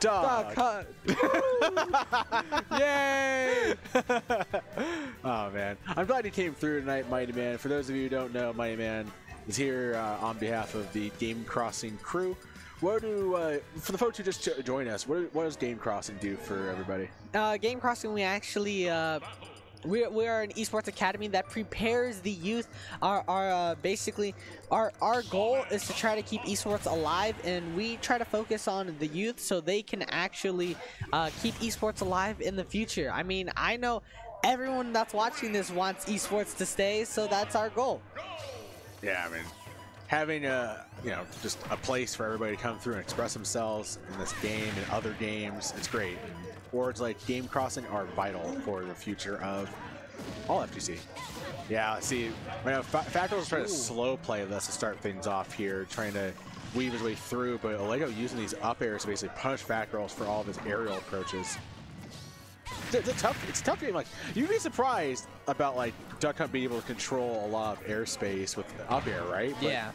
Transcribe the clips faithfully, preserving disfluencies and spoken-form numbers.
Duck Hunt. Yay! Oh, man. I'm glad you came through tonight, Mighty Man. For those of you who don't know, Mighty Man is here uh, on behalf of the Game Crossing crew. Where do, uh, for the folks who just join us, what, do, what does Game Crossing do for everybody? Uh, Game Crossing, we actually... Uh We we are an esports academy that prepares the youth. Our our uh, basically our our goal is to try to keep esports alive, and we try to focus on the youth so they can actually uh, keep esports alive in the future. I mean, I know everyone that's watching this wants esports to stay, so that's our goal. Yeah, I mean, having a you know just a place for everybody to come through and express themselves in this game and other games, it's great. Words like Game Crossing are vital for the future of all F G C. Yeah, see, right now, Fatgirls is trying to slow play this to start things off here, trying to weave his way through, but Olego using these up airs to basically punish Fatgirls for all of his aerial approaches. It's a tough, it's a tough game. Like, you'd be surprised about like Duck Hunt being able to control a lot of airspace with up air, right? But yeah.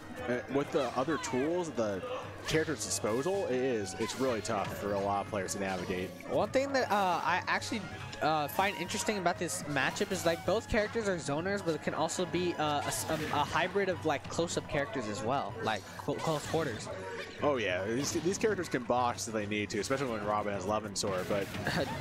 With the other tools, the character's disposal, it is it's really tough for a lot of players to navigate. One thing that uh, I actually uh, find interesting about this matchup is like both characters are zoners, but it can also be uh, a, a, a hybrid of like close-up characters as well, like close quarters. Oh yeah, these, these characters can box if they need to, especially when Robin has Love and Sword, but...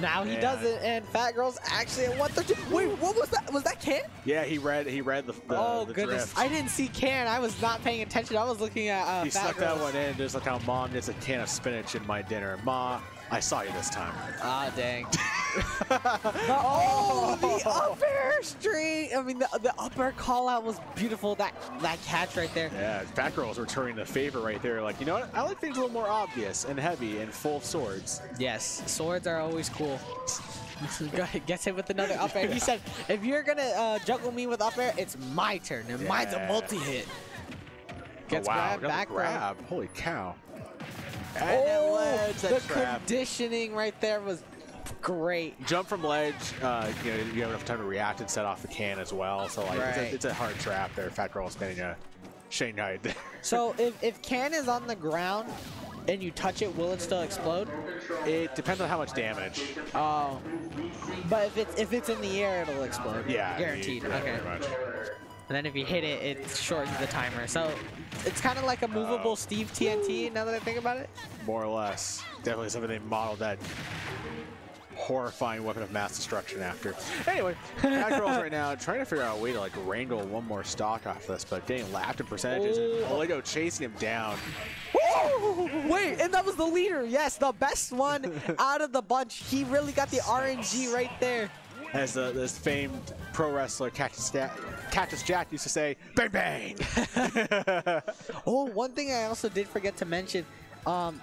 now he doesn't, and Fatgirls actually at one thirty. Wait, what was that? Was that Can? Yeah, he read he read the, the Oh, the goodness. Drift. I didn't see Can. I was not paying attention. I was looking at uh, He Fatgirls. Stuck that one in, just like how Mom gets a can of spinach in my dinner. Ma, I saw you this time. Ah, oh, dang. oh, the up air string! I mean, the, the up air call out was beautiful. That that catch right there. Yeah, Fatgirls returning the favor right there. Like, you know what? I like things a little more obvious and heavy and full of swords. Yes, swords are always cool. Gets him with another up air. Yeah. He said, if you're going to uh, juggle me with up air, it's my turn. And yeah. Mine's a multi-hit. Gets oh, wow. grabbed back grab. Right. Holy cow. And oh, ledge, the trap. Conditioning right there was great. Jump from ledge, uh, you know, you have enough time to react and set off the can as well. So like, right. it's, a, it's a hard trap there. Fatgirls getting a Shanghai there. So if, if can is on the ground and you touch it, will it still explode? It depends on how much damage. Oh, but if it's if it's in the air, it'll explode. Yeah, guaranteed. Yeah, okay. Much. And then if you hit it, it shortens the timer. So it's kind of like a movable uh, Steve T N T. Now that I think about it, more or less, definitely something they modeled that horrifying weapon of mass destruction after. Anyway, Fatgirls right now trying to figure out a way to like wrangle one more stock off this, but getting lapped in percentages. Ooh. And Olego chasing him down. Whoa! Wait, and that was the leader. Yes, the best one out of the bunch. He really got the R N G right there. As the this famed pro wrestler Cactus Jack, Cactus Jack used to say, "Bang bang." Oh, one thing I also did forget to mention. Um,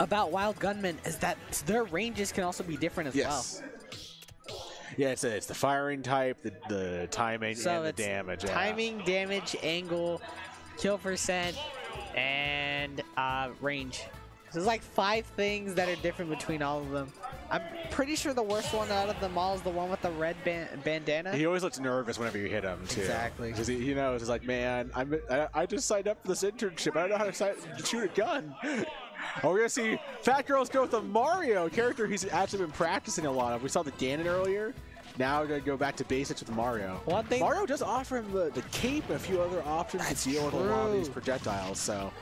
About Wild Gunmen is that their ranges can also be different as yes. well. Yeah, it's, a, it's the firing type, the, the timing, so and the damage. Timing, yeah. damage, angle, kill percent, and uh, range. So there's like five things that are different between all of them. I'm pretty sure the worst one out of them all is the one with the red ban bandana. He always looks nervous whenever you hit him, too. Exactly. Because, you know, it's like, man, I'm, I, I just signed up for this internship. I don't know how to sign, shoot a gun. Oh, we're going to see Fatgirls go with the Mario character he's actually been practicing a lot of. We saw the Ganon earlier. Now we're going to go back to basics with Mario. One thing Mario does offer him the, the cape and a few other options that's to deal true. with a lot of these projectiles. So,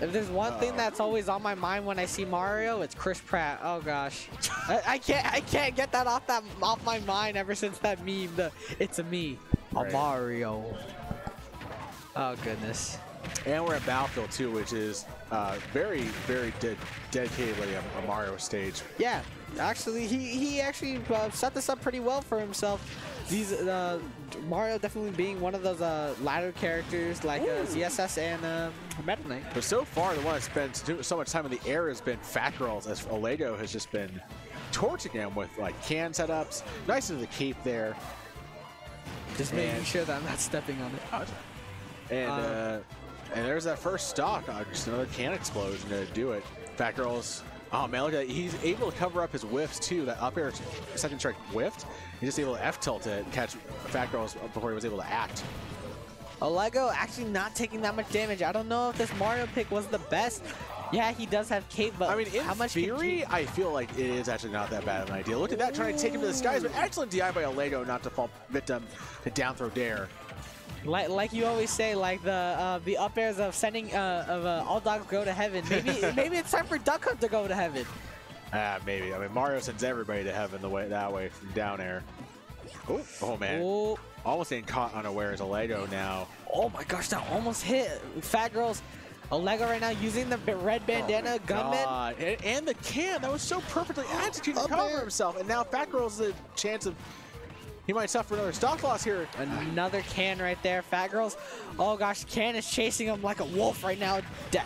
if there's one uh, thing that's always on my mind when I see Mario, it's Chris Pratt. Oh gosh, I, I can't I can't get that off that off my mind ever since that meme. The it's a me, right. a Mario. Oh goodness. And we're at Battlefield too, which is uh, very, very de dedicatedly a, a Mario stage. Yeah, actually, he he actually uh, set this up pretty well for himself. These uh, Mario definitely being one of those uh, ladder characters like uh, Z S S and uh, Metal Knight. But so far, the one that spends so much time in the air has been Fatgirls, as Olego has just been torching him with like can setups. Nice of the cape there. Just and making sure that I'm not stepping on it. And. Uh, uh, And there's that first stock, uh, just another can explosion to do it. Fatgirls, oh man, look at that. He's able to cover up his whiffs too. That up air second strike whiffed. He's just able to F tilt it and catch Fatgirls before he was able to act. Olego actually not taking that much damage. I don't know if this Mario pick was the best. Yeah, he does have cape, but I mean, in how much theory, I feel like it is actually not that bad of an idea. Look at that, trying to take him to the skies, but excellent D I by Olego not to fall victim to down throw dare. Like, like you always say, like the uh, the up airs of sending uh, of uh, all dogs go to heaven. Maybe maybe it's time for Duck Hunt to go to heaven. Ah, uh, maybe. I mean, Mario sends everybody to heaven the way that way from down air. Ooh. Oh man. Ooh. Almost getting caught unaware as Olego now. Oh my gosh, that almost hit. Fatgirls. Olego right now using the red bandana, oh gunman. And, and the can, that was so perfectly executed to cover himself. And now Fatgirls the chance of, he might suffer another stock loss here. Another can right there, Fatgirls. Oh gosh, can is chasing him like a wolf right now.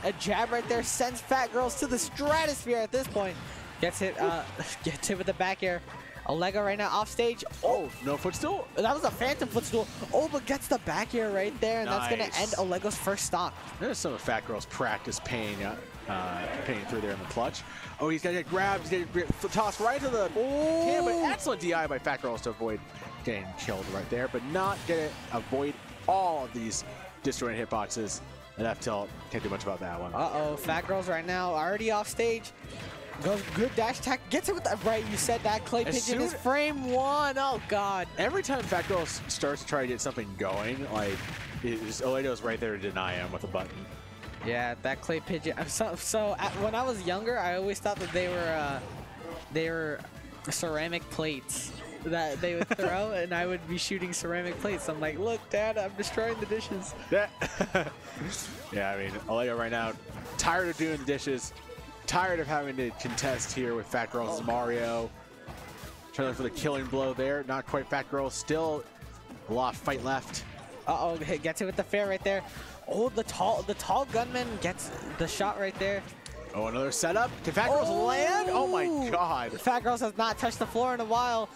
A jab right there sends Fatgirls to the stratosphere at this point. Gets hit, uh, gets hit with the back air. Olego right now off stage. Oh, no footstool. That was a phantom footstool. Oh, but gets the back air right there, and nice. That's going to end Olego's first stock. There's some of Fatgirls' practice paying, uh, uh, paying through there in the clutch. Oh, he's going to get grabbed. He's going to get tossed right to the can, but excellent D I by Fatgirls to avoid getting killed right there, but not going to avoid all of these destroying hitboxes. And F tilt, can't do much about that one. Uh-oh, Fatgirls right now already off stage. Goes good dash attack, gets it with the right. You said that clay as pigeon is frame one. Oh god! Every time Fatgirls starts to try to get something going, like Olego's right there to deny him with a button. Yeah, that clay pigeon. So, so at, when I was younger, I always thought that they were uh, they were ceramic plates that they would throw, and I would be shooting ceramic plates. I'm like, look, Dad, I'm destroying the dishes. Yeah. Yeah, I mean, Olego right now, tired of doing the dishes. Tired of having to contest here with Fatgirls and Mario. Trying for the killing blow there. Not quite Fatgirls. Still a lot of fight left. Uh-oh, gets it with the fair right there. Oh, the tall the tall gunman gets the shot right there. Oh, another setup. Can Fatgirls oh. land? Oh my god. Fatgirls has not touched the floor in a while.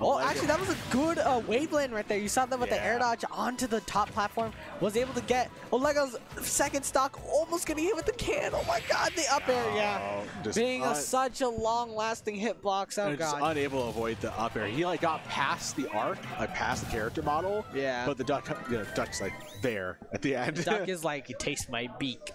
Oh, actually, that was a good uh, waveland right there. You saw them with yeah. the air dodge onto the top platform. Was able to get Olego's second stock, almost getting hit with the can. Oh my god, the up air, oh, yeah. Being a, such a long-lasting hit blocks. Oh god. Just unable to avoid the up air. He like got past the arc, like past the character model. Yeah. But the duck, you know, duck's like there at the end. The duck is like, you taste my beak.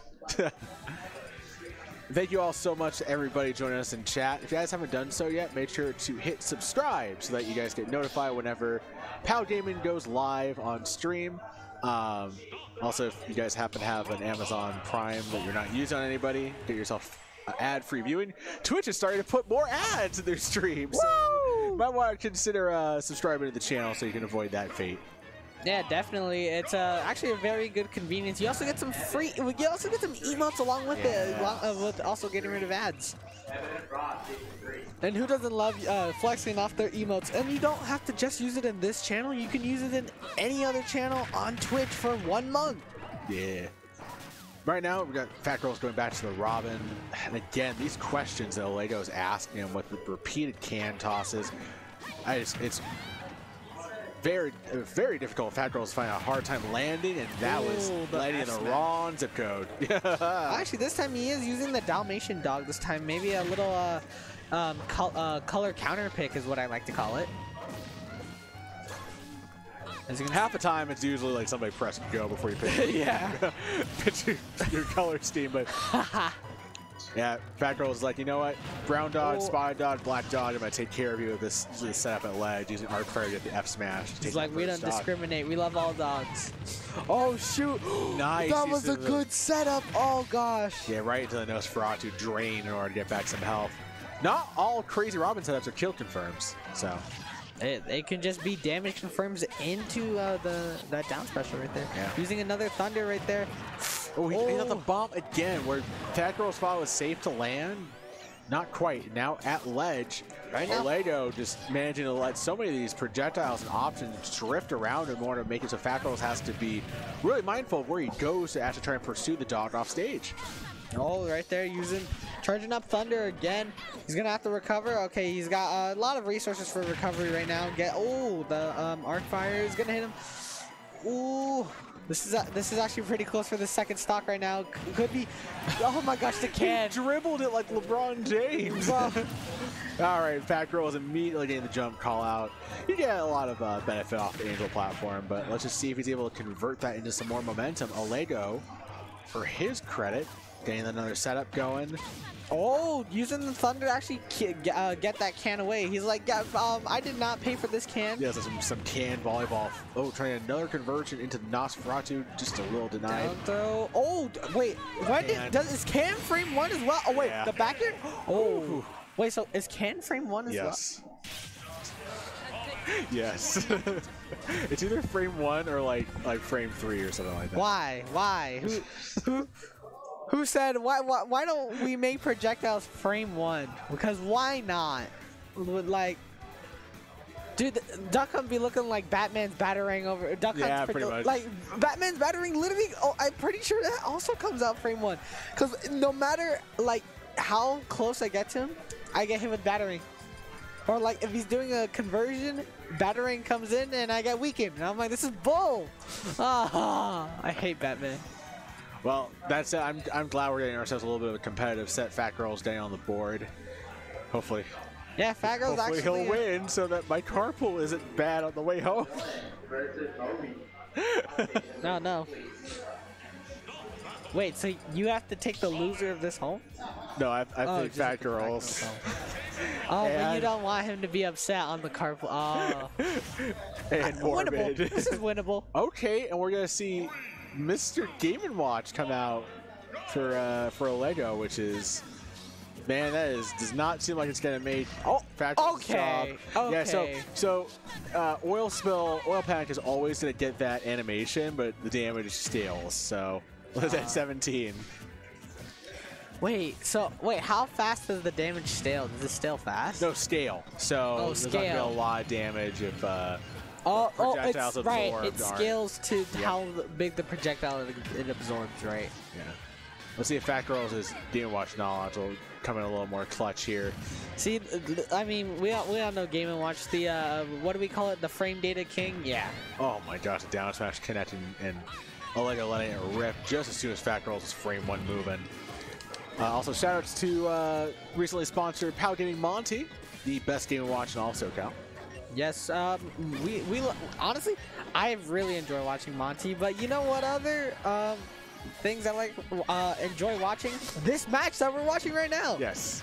Thank you all so much, everybody joining us in chat. If you guys haven't done so yet, make sure to hit subscribe so that you guys get notified whenever POW Gaming goes live on stream. Um, also, if you guys happen to have an Amazon Prime that you're not using on anybody, get yourself ad-free viewing. Twitch is starting to put more ads in their streams. So you might want to consider uh, subscribing to the channel so you can avoid that fate. Yeah, definitely. It's uh, actually a very good convenience. You also get some free. You also get some emotes along with yeah. it, along, uh, with also getting rid of ads. And who doesn't love uh, flexing off their emotes? And you don't have to just use it in this channel. You can use it in any other channel on Twitch for one month. Yeah. Right now, we got Fatgirls going back to the Robin, and again, these questions that Olego's asking him with the repeated can tosses. I just, it's. Very, very difficult. Fatgirls find a hard time landing, and that Ooh, was landing in the wrong zip code. Actually, this time he is using the Dalmatian dog. This time, maybe a little uh, um, col uh, color counter pick is what I like to call it. As you can Half the time, it's usually like somebody pressing go before you pick. yeah, pitch your, your color scheme, but. Yeah, Fatgirls is like, you know what? Brown dodge, oh. spotted dodge, black dodge. I'm going to take care of you with this, this setup at ledge using arbitrary at the F smash. He's like, we don't dog. discriminate. We love all dogs. Oh, shoot. Nice. That was a good setup. Oh, gosh. Yeah, right into the Nosferatu drain in order to get back some health. Not all crazy Robin setups are kill confirms, so. It, it can just be damage confirms into uh, the that down special right there. Yeah. Using another thunder right there. Oh, he oh. got the bomb again. Where Fatgirls thought was safe to land, not quite. Now at ledge, right now Olego just managing to let so many of these projectiles and options drift around in order to make it so Fatgirls has to be really mindful of where he goes to actually try and pursue the dog off stage. Oh, right there, using, charging up Thunder again. He's gonna have to recover. Okay, he's got a lot of resources for recovery right now. Get oh, the um, arc fire is gonna hit him. Ooh, this is uh, this is actually pretty close for the second stock right now. Could be. Oh my gosh, the can. He dribbled it like LeBron James. All right, Fatgirls immediately getting the jump call out. You get a lot of uh, benefit off the Angel platform, but let's just see if he's able to convert that into some more momentum. Olego, for his credit. Getting another setup going. Oh, using the thunder to actually uh, get that can away. He's like, yeah, um, I did not pay for this can. Yeah, so some, some can volleyball. Oh, trying another conversion into Nosferatu. Just a little denied. Down throw. Oh, wait. Why did, does, is can frame one as well? Oh, wait, yeah. The back here? Oh. Wait, so is can frame one as yes. well? Yes. It's either frame one or like like frame three or something like that. Why? Why? Who? Who? Who said, why, why Why don't we make projectiles frame one? Because why not? Like, dude, Duck Hunt be looking like Batman's battering over, Duck Hunt's yeah, pretty much. Like, Batman's battering literally, oh, I'm pretty sure that also comes out frame one. Because no matter, like, how close I get to him, I get him with battering. Or, like, if he's doing a conversion, battering comes in and I get weakened. And I'm like, this is bull. Oh, I hate Batman. Well, that's it. I'm, I'm glad we're getting ourselves a little bit of a competitive set. Fatgirls getting on the board. Hopefully. Yeah, Fatgirls actually. Hopefully he'll win so that my carpool isn't bad on the way home. No, no. Wait, so you have to take the loser of this home? No, I, I oh, picked Fatgirls. Oh, and but you don't want him to be upset on the carpool. Oh. And morbid. Winnable. This is winnable. Okay, and we're going to see Mister Game and Watch come out for uh, for Olego, which is, man, that is does not seem like it's gonna make. Oh, okay. Job. Okay. Yeah. So so uh, oil spill, oil panic is always gonna get that animation, but the damage scales. So that's uh, seventeen. Wait. So wait, how fast does the damage scale? Does it scale fast? No, scale. So oh, there's scale. Not gonna be a lot of damage if. Uh, Oh, oh, it's right. It scales to yeah. how big the projectile it absorbs, right? Yeah. Let's see if Fatgirls is Game and Watch knowledge will come in a little more clutch here. See, I mean, we all, we all know Game and Watch. The uh, what do we call it? The frame data king. Yeah. Oh my gosh, the down smash connecting and Olego letting it rip just as soon as Fatgirls is frame one moving. Uh, also, shoutouts to uh, recently sponsored POW Gaming Monty, the best Game and Watch in all of SoCal. Yes, um, we, we honestly, I really enjoy watching Monty, but you know what other um, things I like, uh, enjoy watching? This match that we're watching right now. Yes.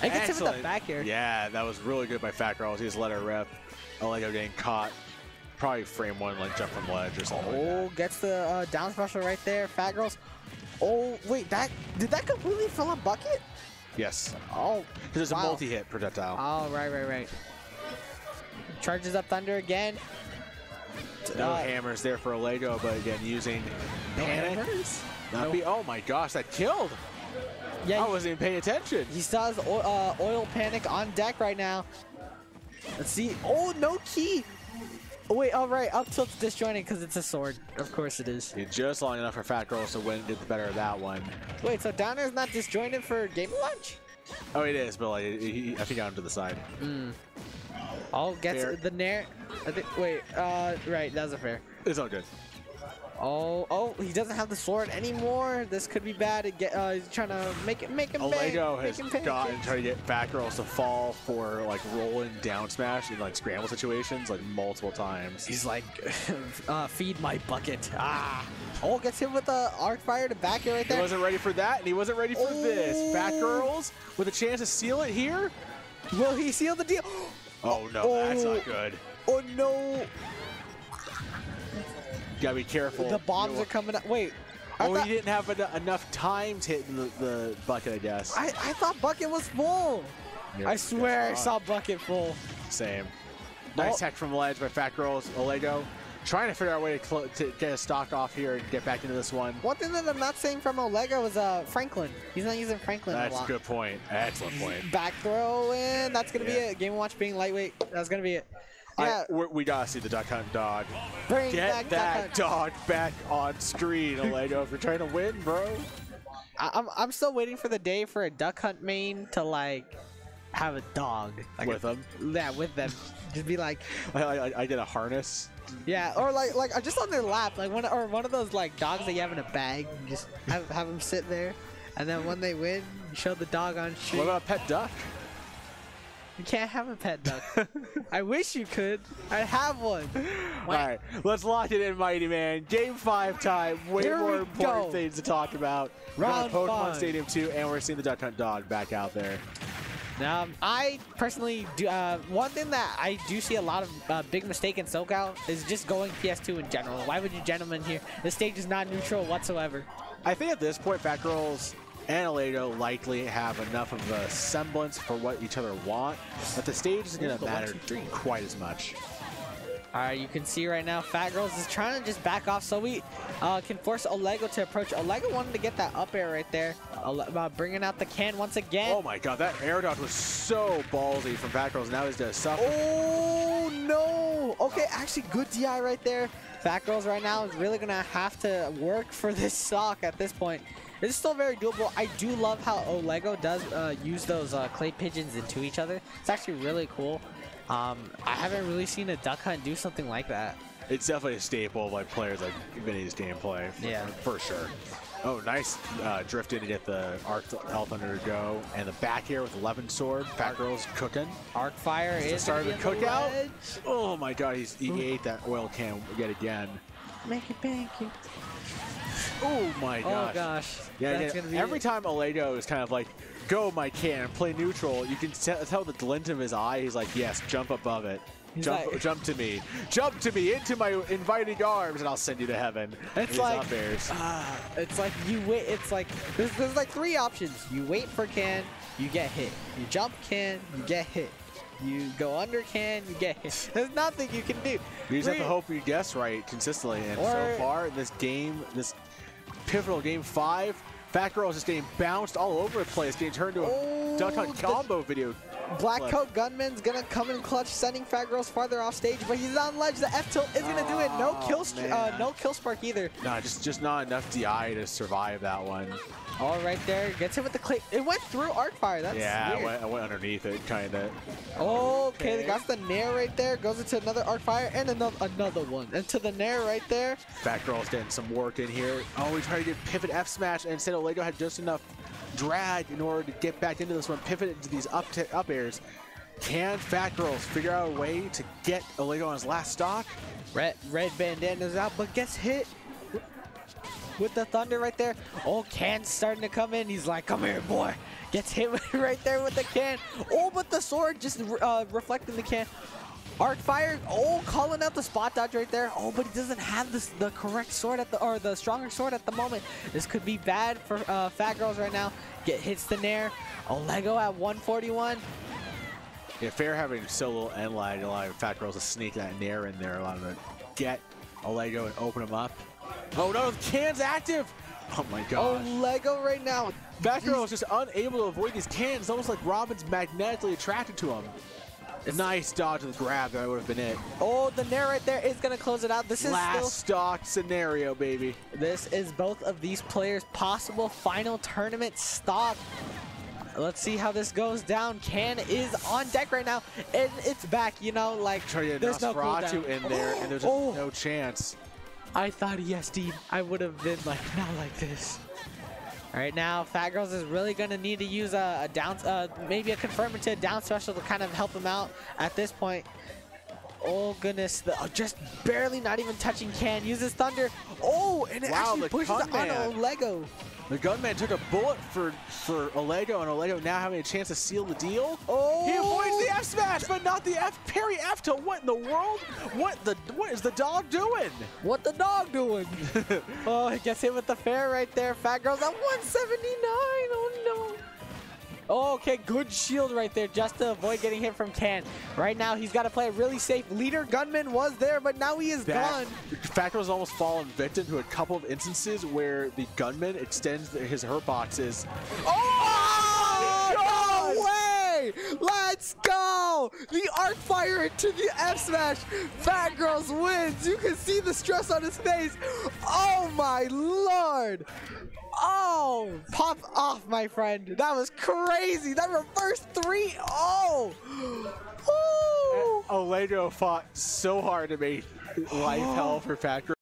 I get him in the back here. Yeah, that was really good by Fatgirls. He just let her rep. Olego getting caught. Probably frame one, like jump from ledge or something. Oh, like gets the uh, down special right there. Fatgirls. Oh, wait, that did that completely fill a bucket? Yes. Oh, because it's wow. a multi-hit projectile. Oh, right, right, right. Charges up thunder again. No uh, hammers there for Olego, but again using no panic. Hammers? Not no. be, oh my gosh, that killed! Yeah, I wasn't even paying attention. He still has oil, uh, oil panic on deck right now. Let's see. Oh, no key. Oh, wait, all right, up tilt's disjointed because it's a sword. Of course it is. It's just long enough for Fatgirls to win and get the better of that one. Wait, so downer's not disjointed for Game and Watch? Oh, it is, but like, he, he, I think I'm to the side. Mm. Oh, gets fair. The nair. I think, wait, uh, right, that wasn't fair. It's all good. Oh, oh, he doesn't have the sword anymore. This could be bad. Get, uh, he's trying to make it, make him pay. Olego has gotten trying to get Fatgirls to fall for like rolling down smash in like scramble situations like multiple times. He's like, uh, feed my bucket. Ah. Oh, gets hit with the arc fire to back it right there. He wasn't ready for that, and he wasn't ready for oh. this. Fatgirls with a chance to seal it here. Will he seal the deal? Oh no, oh, that's not good. Oh no! Gotta be careful. The bombs you know, are coming up. Wait. I oh, thought, he didn't have en enough time to hit the, the bucket, I guess. I, I thought bucket was full. You're I swear I saw bucket full. Same. Nice oh. tech from ledge by Fatgirls. Olego trying to figure out a way to, to get a stock off here and get back into this one. One thing that I'm not saying from Olego is uh, Franklin. He's not using Franklin That's a lot. That's a good point. Excellent point. Back throw in. That's going to yeah. be it. Game and Watch being lightweight. That's going to be it. Yeah. I, we got to see the Duck Hunt dog. Bring get back that Duck Hunt. Dog back on screen, Olego, for trying to win, bro. I, I'm, I'm still waiting for the day for a Duck Hunt main to, like, have a dog. Like with a, them? Yeah, with them. Just be like. I, I, I get a harness. Yeah, or like like just on their lap, like one or one of those like dogs that you have in a bag. Just have, have them sit there, and then when they win, show the dog on street. What about a pet duck? You can't have a pet duck. I wish you could. I have one. Alright, let's lock it in, Mighty Man. Game five time. Way Here more important go. things to talk about. Round Pokemon five. Stadium two, and we're seeing the Duck Hunt dog back out there. Now, I personally do, uh, one thing that I do see a lot of uh, big mistake in SoCal is just going P S two in general. Why would you gentlemen here? This stage is not neutral whatsoever. I think at this point, Fatgirls and Olego likely have enough of a semblance for what each other want, but the stage isn't going to matter quite as much. All right, you can see right now, Fatgirls is trying to just back off so we uh, can force Olego to approach. Olego wanted to get that up air right there, uh, bringing out the can once again. Oh my God, that air dodge was so ballsy from Fatgirls. Now he's just suffering. Oh no! Okay, actually good D I right there. Fatgirls right now is really gonna have to work for this stock at this point. This is still very doable. I do love how Olego does uh, use those uh, clay pigeons into each other. It's actually really cool. Um, I haven't really seen a Duck Hunt do something like that. It's definitely a staple of like players like Vinny's gameplay. For, yeah, for sure. Oh, nice uh, drift in to get the Arc Health under to go, and the back air with eleven sword. Fatgirls cooking. Arc Fire is starting to cook out. Oh my God, he's, he Ooh. ate that oil can yet again. Make it bank it. Oh my gosh. Oh gosh. Yeah, yeah. Gonna be every it. time Olego is kind of like, go my can, play neutral, you can tell the glint of his eye. He's like, yes, jump above it. Jump, like, jump to me. Jump to me into my inviting arms and I'll send you to heaven. It's like, uh, it's like you wait. It's like, there's, there's like three options. You wait for can, you get hit. You jump can, you get hit. You go under can, you get hit. There's nothing you can do. You just We're, have to hope you guess right consistently. And or, so far, this game, this pivotal game five, Fatgirls is getting bounced all over the place, getting turned to a oh, Duck Hunt combo video. Black clip. Coat Gunman's gonna come in clutch, sending Fatgirls farther off stage, but he's on ledge. The F tilt is gonna oh, do it. No kill, uh, no kill spark either. Nah, just just not enough D I to survive that one. All right, there gets him with the clay. It went through Arcfire. That's yeah, weird. I went, I went underneath it, kind of. Oh, okay, okay, they got the nair right there. Goes into another Arcfire and another another one. Into the nair right there. Fatgirls getting some work in here. Oh, we tried to get pivot F smash, and instead Olego had just enough drag in order to get back into this one, pivot into these up up airs. Can Fatgirls figure out a way to get Olego on his last stock? Red red bandana's out, but gets hit with the thunder right there. Oh, Can's starting to come in. He's like, come here, boy. Gets hit right there with the can. Oh, but the sword just uh, reflecting the can. Arc fire. Oh, calling out the spot dodge right there. Oh, but he doesn't have this, the correct sword at the or the stronger sword at the moment. This could be bad for uh, Fatgirls right now. Get hits the nair. Olego at one forty-one. Yeah, fair having so little end lag, allowing Fatgirls to sneak that nair in there, allowing them to get Olego and open him up. Oh no, the can's active! Oh my God. Olego right now. Batgirl is just unable to avoid these cans, almost like Robin's magnetically attracted to him. Nice dodge and grab, that would have been it. Oh, the nair right there is gonna close it out. This is last still stock scenario, baby. This is both of these players' possible final tournament stock. Let's see how this goes down. Can is on deck right now, and it's back, you know, like there's no Nosferatu in there, and there's just oh. no chance. I thought yes, Dean. I would have been like, not like this. All right, now Fatgirls is really gonna need to use a, a down, uh, maybe a confirmative down special to kind of help him out at this point. Oh goodness, the, oh, just barely not even touching can. Uses thunder. Oh, and it wow, actually pushes on Olego. The gunman took a bullet for, for Olego, and Olego now having a chance to seal the deal. Oh! He avoids the F smash, but not the F parry F tilt. What in the world? What the what is the dog doing? What the dog doing? Oh, he gets hit with the fair right there. Fatgirls at one seventy-nine. Oh no. Oh, okay, good shield right there just to avoid getting hit from Can. Right now, he's got to play really safe. Leader Gunman was there, but now he is that, gone. Fatgirls almost fallen victim to a couple of instances where the Gunman extends his hurt boxes. Oh, no way! Let's go! The arc fire into the F smash. Fatgirls wins. You can see the stress on his face. Oh my Lord! Oh, pop off, my friend. That was crazy. That reverse three. Oh, Olego fought so hard to make life hell for Fatgirls.